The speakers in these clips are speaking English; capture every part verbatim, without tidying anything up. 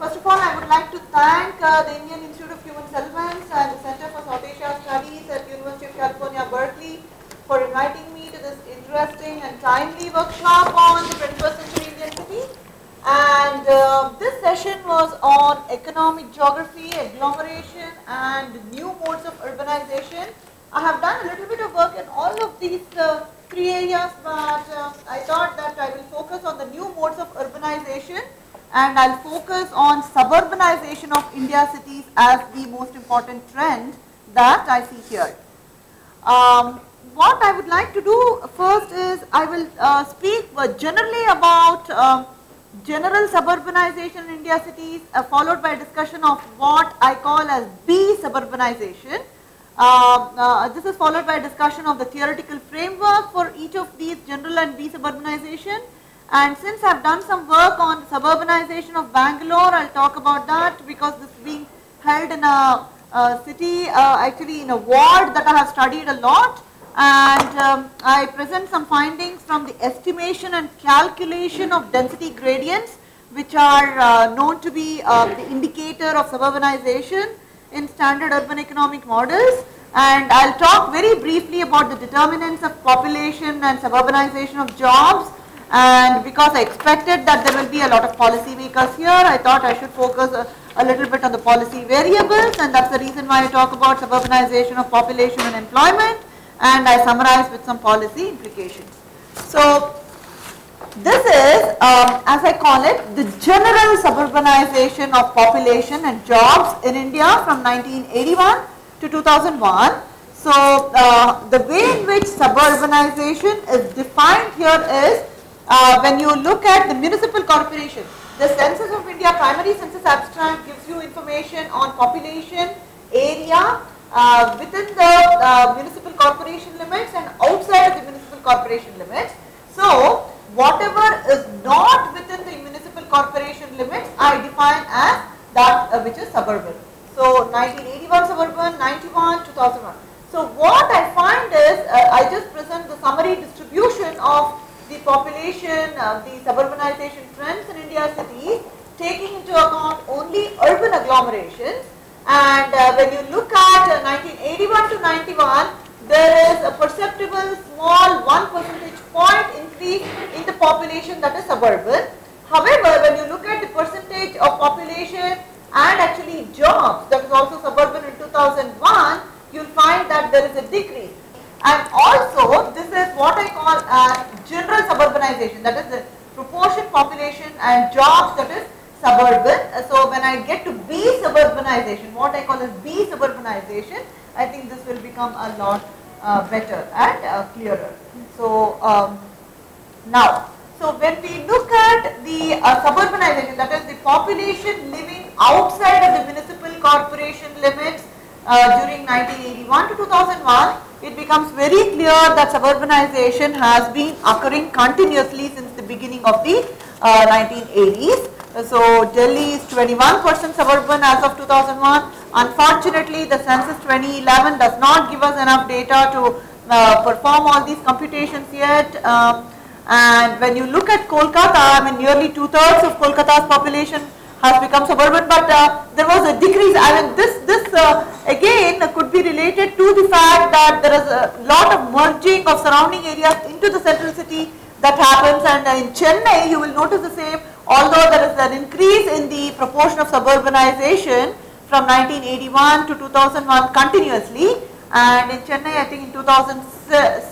First of all, I would like to thank uh, the Indian Institute of Human Settlements and the Center for South Asia Studies at the University of California, Berkeley, for inviting me to this interesting and timely workshop on the twenty-first century Indian city. And uh, this session was on economic geography, agglomeration, and new modes of urbanization. I have done a little bit of work in all of these uh, three areas, but uh, I thought that I will focus on the new modes of urbanization. And I'll focus on suburbanization of India cities as the most important trend that I see here. Um, what I would like to do first is I will uh, speak generally about uh, general suburbanization in India cities, uh, followed by a discussion of what I call as B-suburbanization. Uh, uh, this is followed by a discussion of the theoretical framework for each of these general and B-suburbanization. And since I have done some work on suburbanization of Bangalore, I will talk about that because this is being held in a, a city, uh, actually in a ward that I have studied a lot. And um, I present some findings from the estimation and calculation of density gradients, which are uh, known to be uh, the indicator of suburbanization in standard urban economic models. And I will talk very briefly about the determinants of population and suburbanization of jobs. And because I expected that there will be a lot of policy makers here, I thought I should focus a, a little bit on the policy variables, and that's the reason why I talk about suburbanization of population and employment, and I summarize with some policy implications. So this is, um, as I call it, the general suburbanization of population and jobs in India from nineteen eighty-one to two thousand one. So uh, the way in which suburbanization is defined here is, Uh, when you look at the municipal corporation, the Census of India primary census abstract gives you information on population, area, uh, within the uh, municipal corporation limits and outside of the municipal corporation limits. So whatever is not within the municipal corporation limits, I define as that uh, which is suburban. So nineteen eighty-one suburban, ninety-one, two thousand one. So what I find is, uh, I just present the summary distribution of the population, uh, the suburbanization trends in India cities, taking into account only urban agglomerations. And uh, when you look at uh, nineteen eighty-one to ninety-one, there is a perceptible small one percentage point increase in the population that is suburban. However, when you look at the percentage of population and actually jobs that is also suburban in two thousand one, you will find that there is a decrease. And also, this is what I call as general suburbanization, that is the proportion population and jobs that is suburban. So when I get to B suburbanization, what I call as B suburbanization, I think this will become a lot uh, better and uh, clearer. So um, now, so when we look at the uh, suburbanization, that is the population living outside of the municipal corporation limits uh, during nineteen eighty-one to two thousand one, it becomes very clear that suburbanization has been occurring continuously since the beginning of the uh, nineteen eighties. So Delhi is twenty-one percent suburban as of two thousand one. Unfortunately, the census twenty eleven does not give us enough data to uh, perform all these computations yet. Um, and when you look at Kolkata, I mean nearly two-thirds of Kolkata's population has become suburban, but uh, there was a decrease. I mean this this uh, again could be related to the fact that there is a lot of merging of surrounding areas into the central city that happens, and uh, in Chennai you will notice the same, although there is an increase in the proportion of suburbanization from nineteen eighty-one to two thousand one continuously. And in Chennai, I think in two thousand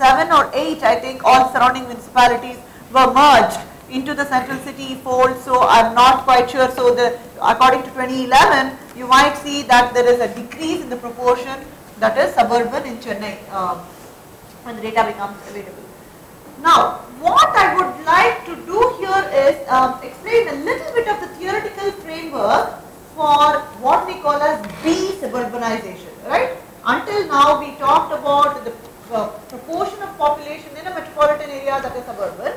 seven or eight, I think all surrounding municipalities were merged into the central city fold, so I'm not quite sure. So the, according to twenty eleven, you might see that there is a decrease in the proportion that is suburban in Chennai um, when the data becomes available. Now, what I would like to do here is um, explain a little bit of the theoretical framework for what we call as B-suburbanization, right? Until now, we talked about the uh, proportion of population in a metropolitan area that is suburban.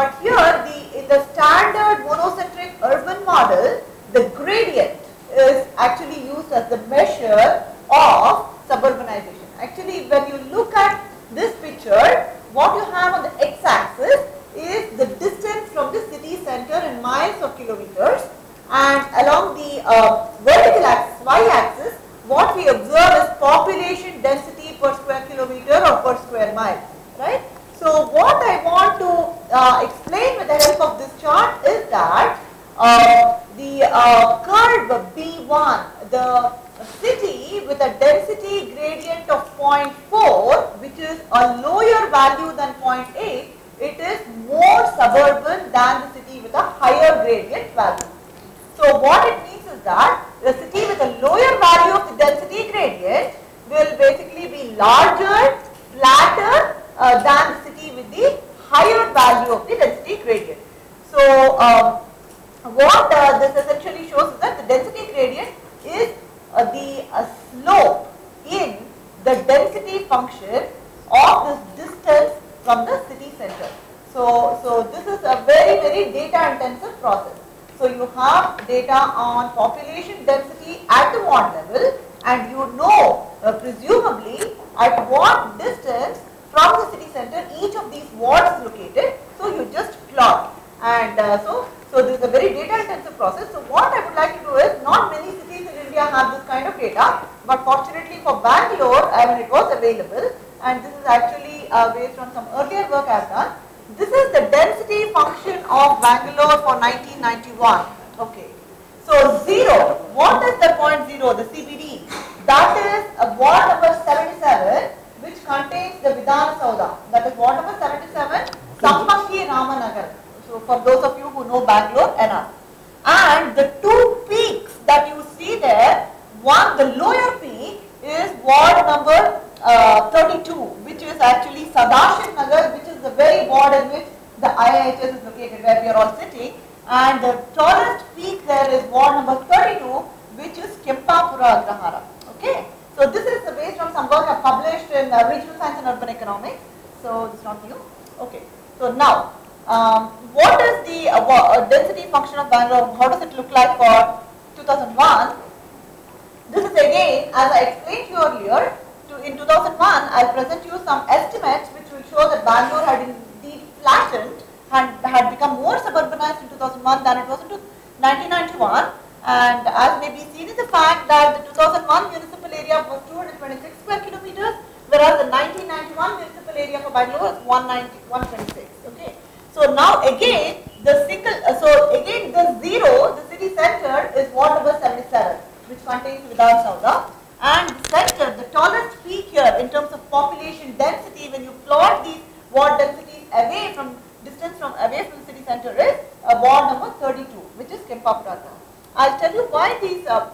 But here, the, in the standard monocentric urban model, the gradient is actually used as the measure of suburbanization. Actually, when you look at this picture, what you have on the x-axis is the distance from the city center in miles or kilometers. and along the uh, vertical axis, y-axis, what we observe is population density per square kilometer or per square mile, right? So what I want to uh, explain with the help of this chart is that uh, the uh, curve B one, the city with a density gradient of zero point four, which is a lower value than zero point eight, it is more suburban than the city with a higher gradient value. So what it means is that the city with a lower value of the density gradient will basically be larger, flatter uh, than the city with the higher value of the density gradient. So um, what uh, this essentially shows is that the density gradient is uh, the uh, slope in the density function of this distance from the city center. So, so this is a very, very data intensive process. So you have data on population density at the one level, and you know uh, presumably at what distance from the city center each of these wards is located. So you just plot, and uh, so, so this is a very data intensive process. So what I would like to do is, not many cities in India have this kind of data, but fortunately for Bangalore, I mean, it was available, and this is actually Uh, based on some earlier work I have done. This is the density function of Bangalore for nineteen ninety-one. Okay. So zero, what is the point zero, the C B D? That is a ward number seventy-seven, which contains the Vidhana Soudha. That is ward number seventy-seven, Sampangi Ramanagar. So for those of you who know Bangalore enough. And the two peaks that you see there, one, the lower peak is ward number Uh, thirty-two, which is actually Sadashiv Nagar, which is the very ward in which the I I H S is located, where we are all sitting, and the tallest peak there is ward number thirty-two, which is Kempapura Agrahara. Okay, so this is based on some work I published in uh, Regional Science and Urban Economics, so it's not new. Okay, so now um, what is the uh, uh, density function of Bangalore? How does it look like for two thousand one? This is again, as I explained to you earlier. In two thousand one, I'll present you some estimates which will show that Bangalore had indeed flattened and had become more suburbanized in two thousand one than it was in nineteen ninety-one. And as may be seen in the fact that the two thousand one municipal area was two hundred twenty-six square kilometers, whereas the nineteen ninety-one municipal area for Bangalore is one ninety, one twenty-six. Okay. So now again, the single, uh, so again the zero, the city center is ward number seventy-seven, which contains Vidhan Sabha. And the center, the tallest peak here in terms of population density, when you plot these ward densities away from, distance from away from the city center, is uh, ward number thirty-two, which is Kempapura. I'll tell you why these, uh,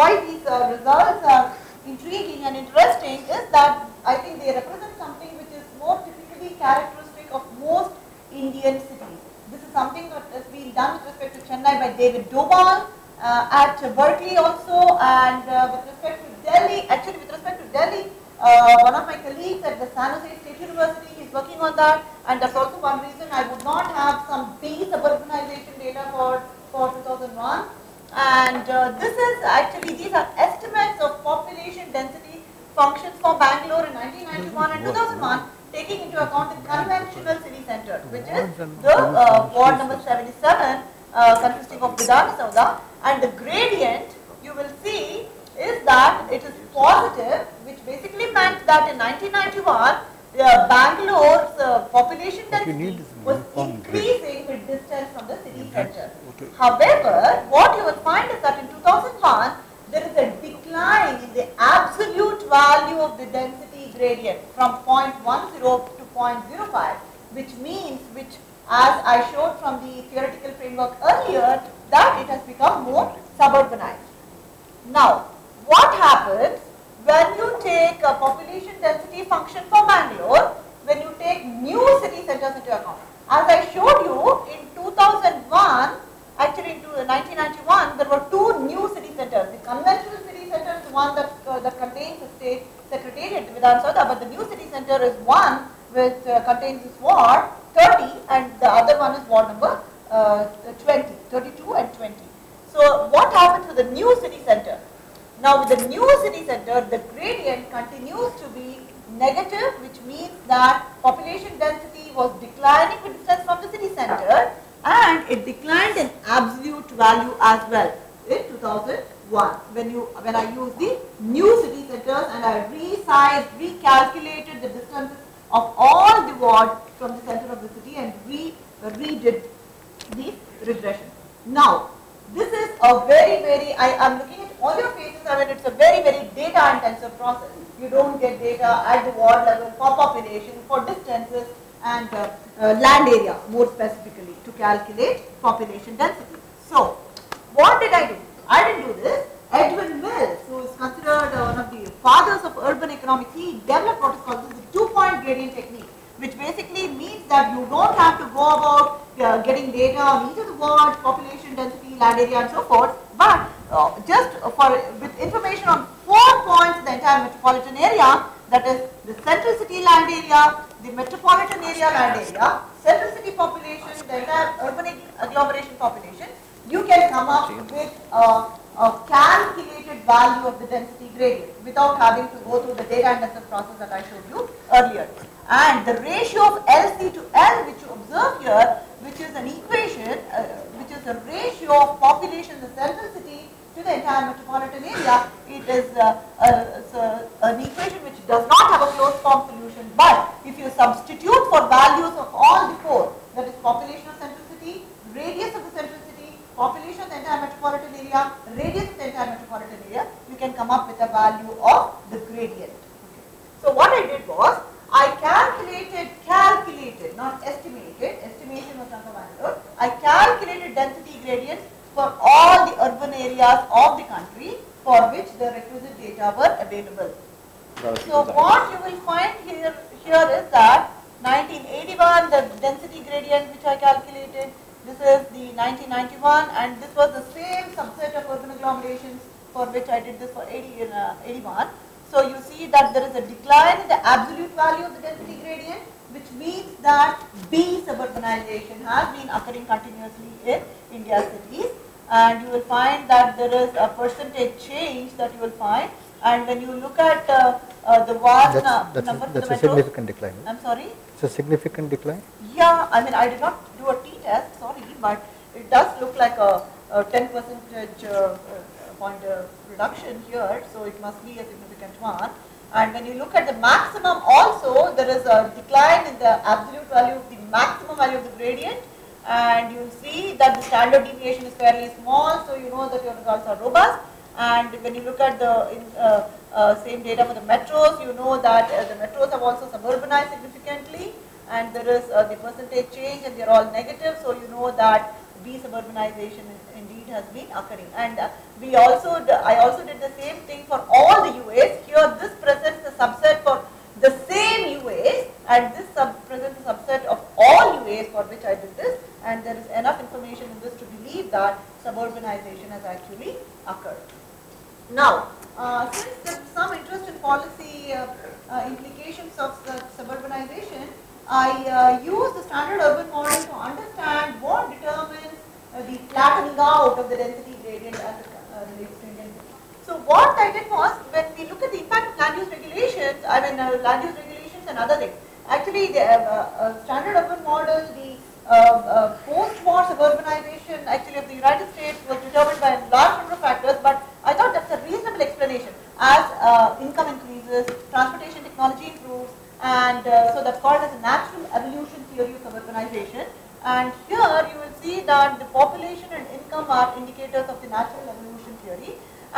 why these uh, results are intriguing and interesting is that I think they represent something which is more typically characteristic of most Indian cities. This is something that has been done with respect to Chennai by David Dobal, uh, at Berkeley also, and uh, with respect to Delhi, actually with respect to Delhi, uh, one of my colleagues at the San Jose State University is working on that, and that's also one reason I would not have some de-suburbanization data for, for two thousand one. And uh, this is actually, these are estimates of population density functions for Bangalore in nineteen ninety-one and two thousand one, taking into account the conventional city center, which is the uh, ward number seventy-seven, uh, consisting of Vidhana Soudha, and the gradient you will see is that it is positive, which basically meant that in nineteen ninety-one, uh, Bangalore's uh, population density was increasing with distance from the city center. Okay. However, what you will find is that in two thousand one, there is a decline in the absolute value of the density gradient from zero point one zero to zero point zero five, which means, which as I showed from the theoretical framework earlier, that it has become more suburbanized. Now, what happens when you take a population density function for Bangalore, when you take new city centers into account? As I showed you, in two thousand one, actually in nineteen ninety-one, there were two new city centers. The conventional city center is the one that, uh, that contains the state secretariat, Vidhan Sabha, but the new city center is one which uh, contains this ward thirty, and the other one is ward number uh, twenty, thirty-two and twenty. So what happens to the new city center? Now with the new city center, the gradient continues to be negative, which means that population density was declining with distance from the city center, and it declined in absolute value as well in two thousand one when you when I used the new city centers and I resized, recalculated the distances of all the wards from the center of the city and re uh, redid the regression. Now this is a very very I am looking at all your faces. I mean, it's a very very data intensive process. You don't get data at the ward level for population, for distances, and uh, uh, land area more specifically to calculate population density. So what did I do? I didn't do this. Edwin Mills, who is considered uh, one of the fathers of urban economics, he developed what is called the two-point gradient technique, which basically means that you don't have to go about uh, getting data on each of the wards, population density, land area, and so forth, but uh, just for with information on four points in the entire metropolitan area, that is the central city land area, the metropolitan area land area, central city population, the entire urban agglomeration population, you can come up with uh, a calculated value of the density gradient without having to go through the data intensive process that I showed you earlier. And the ratio of L C to L, which you observe here, which is an equation, uh, which is the ratio of population in the central city to the entire metropolitan area, it is uh, a, a, an equation which does not have a closed form solution. But if you substitute for values of all the four, that is population of central city, radius of the central city, population of the entire metropolitan area, radius of the entire metropolitan area, you can come up with a value of the gradient. So what I did was, I calculated, calculated, not estimated, estimation was not the value, I calculated density gradients for all the urban areas of the country for which the requisite data were available. So what you will find here, here is that nineteen eighty-one, the density gradient which I calculated, this is the nineteen ninety-one, and this was the same subset of urban agglomerations for which I did this for eighty, uh, eighty-one. So you see that there is a decline in the absolute value of the density gradient, which means that de-suburbanization has been occurring continuously in India's cities, and you will find that there is a percentage change that you will find. And when you look at uh, uh, the one that's, uh, that's number, a, that's the a significant decline. I'm sorry. It's a significant decline. Yeah, I mean, I did not do a t-test, sorry, but it does look like a, a ten percentage uh, uh, point uh, reduction here, so it must be a significant one. And when you look at the maximum, also there is a decline in the absolute value of the maximum value of the gradient, and you see that the standard deviation is fairly small, so you know that your results are robust. And when you look at the in, uh, uh, same data for the metros, you know that uh, the metros have also suburbanized significantly, and there is uh, the percentage change, and they are all negative. So you know that de-suburbanization indeed has been occurring. And uh, we also, I also did the same thing for all the U As. Here, this presents the subset for the same U As, and this sub presents the subset of all U As for which I did this. And there is enough information in this to believe that suburbanization has actually occurred. Now, uh, since there is some interest in policy uh, uh, implications of the suburbanization, I uh, use the standard urban model to understand what determines uh, the flattening out of the density gradient as it uh, relates to Indian cities. So what I did was, when we look at the impact of land use regulations, I mean uh, land use regulations and other things, actually the uh, uh, standard urban model, the Uh, uh, post-war suburbanization actually of the United States was determined by a large number of factors, but I thought that's a reasonable explanation. As uh, income increases, transportation technology improves, and uh, so that's called as a natural evolution theory of suburbanization. And here you will see that the population and income are indicators of the natural evolution theory,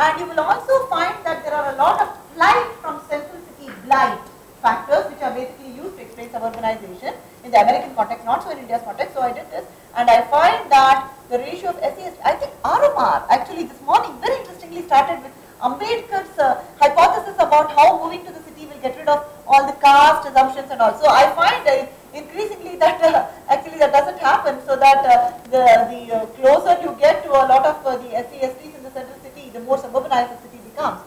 and you will also find that there are a lot of flight from central city blight factors which are basically used to explain suburbanization in the American context, not so in India's context. So I did this, and I find that the ratio of S E S, I think R M R actually this morning very interestingly started with Ambedkar's uh, hypothesis about how moving to the city will get rid of all the caste assumptions and all. So I find uh, increasingly that uh, actually that doesn't happen, so that uh, the, the uh, closer you get to a lot of uh, the S E S Ts in the central city, the more suburbanized the city becomes.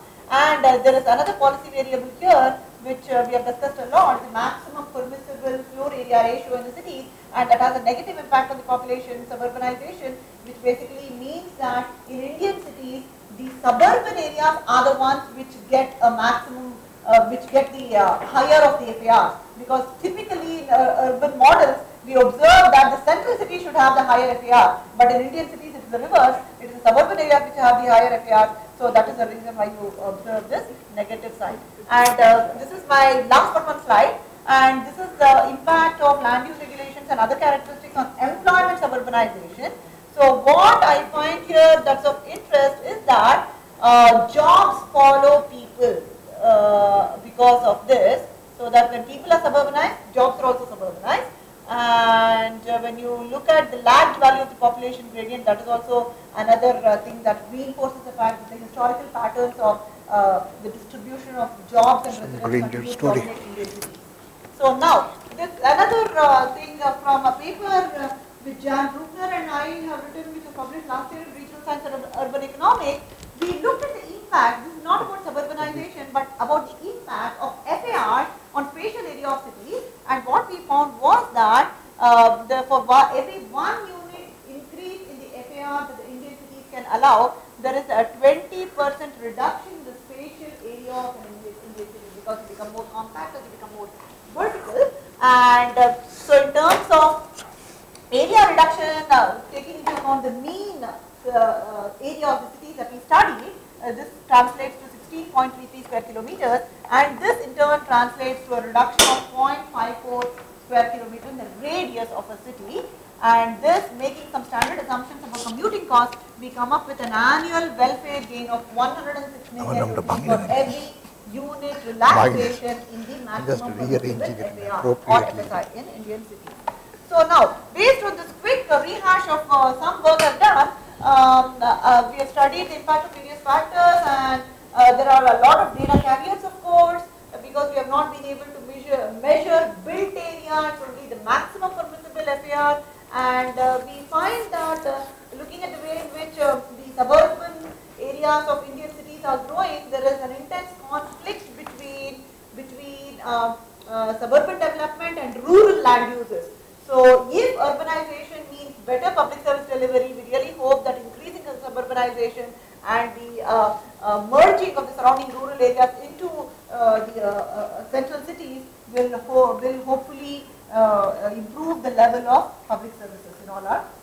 And uh, there is another policy variable here, which uh, we have discussed a lot, the maximum permissible floor area ratio in the cities, and that has a negative impact on the population, suburbanization, which basically means that in Indian cities, the suburban areas are the ones which get a maximum, uh, which get the uh, higher of the F A R, because typically in uh, urban models, we observe that the central city should have the higher F A R, but in Indian cities, it the reverse. It is the suburban areas which have the higher F A R. So that is the reason why you observe this negative side. And uh, this is my last but one slide. And this is the impact of land use regulations and other characteristics on employment suburbanization. So what I find here that's of interest is that uh, jobs follow people uh, because of this. So that when people are suburbanized, jobs are also suburbanized. And uh, when you look at the lagged value of the population gradient, that is also another uh, thing that reinforces the fact that the historical patterns of uh, the distribution of jobs and residents dominate Indian cities. So now, this another uh, thing uh, from a paper uh, which Jan Brueckner and I have written, which was published last year in Regional Science and Urban Economics, we looked at the impact. This is not about suburbanization, but about the impact of F A R on spatial area of cities. And what we found was that uh, the, for every one unit increase in the F A R that the Indian cities can allow, there is a twenty percent reduction in the spatial area of an Indian city because it becomes more compact, as it becomes more vertical. And uh, so in terms of area reduction, uh, taking into account the mean uh, uh, area of the cities that we studied, uh, this translates to sixteen point three three square kilometers, and this in turn translates to a reduction of zero point five four square kilometers in the radius of a city. And this, making some standard assumptions about commuting costs, we come up with an annual welfare gain of one hundred six million for every unit relaxation in the maximum F A R or F S I in Indian cities. So now, based on this quick rehash of uh, some work I've done, um, uh, we have studied the impact of various factors, and Uh, there are a lot of data caveats, of course, because we have not been able to measure, measure built area, it's only the maximum permissible F A R. And uh, we find that uh, looking at the way in which uh, the suburban areas of Indian cities are growing, there is an intense conflict between, between uh, uh, suburban development and rural land uses. So if urbanization means better public service delivery, we really hope that increasing suburbanization and the uh, uh, merging of the surrounding rural areas into uh, the uh, uh, central cities will, ho will hopefully uh, improve the level of public services in all our